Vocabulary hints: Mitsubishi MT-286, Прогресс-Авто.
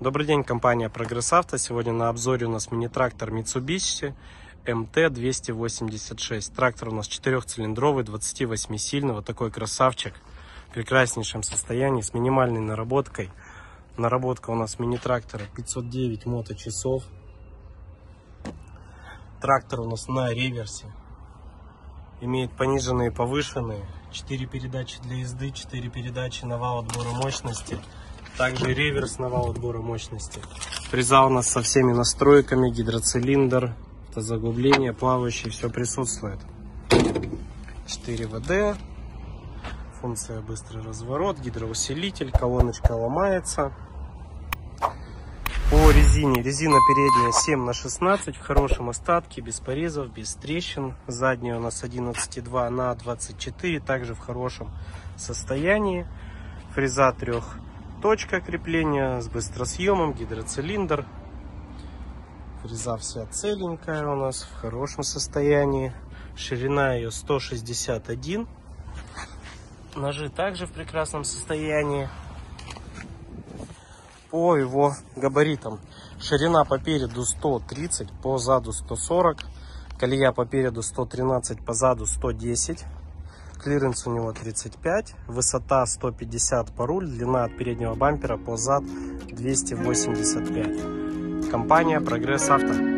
Добрый день, компания Прогресс-Авто. Сегодня на обзоре у нас мини-трактор Mitsubishi MT-286. Трактор у нас 4-цилиндровый, 28-сильный, вот такой красавчик. В прекраснейшем состоянии, с минимальной наработкой. Наработка у нас мини-трактора 509 моточасов. Трактор у нас на реверсе. Имеет пониженные и повышенные. 4 передачи для езды, 4 передачи на вал отбора мощности. Также реверс на вал отбора мощности. Фреза у нас со всеми настройками, гидроцилиндр, автозаглубление, плавающий, все присутствует. 4 ВД, функция быстрый разворот, гидроусилитель, колоночка ломается. По резине. Резина передняя 7×16, в хорошем остатке, без порезов, без трещин. Задняя у нас 11,2×24, также в хорошем состоянии. Фреза 3. Точка крепления с быстросъемом, гидроцилиндр. Фреза вся целенькая у нас, в хорошем состоянии. Ширина ее 161. Ножи также в прекрасном состоянии. По его габаритам. Ширина по переду 130, по заду 140. Колея по переду 113, по заду 110. Клиренс у него 35, высота 150 по руль, длина от переднего бампера по зад 285. Компания «Прогресс-Авто».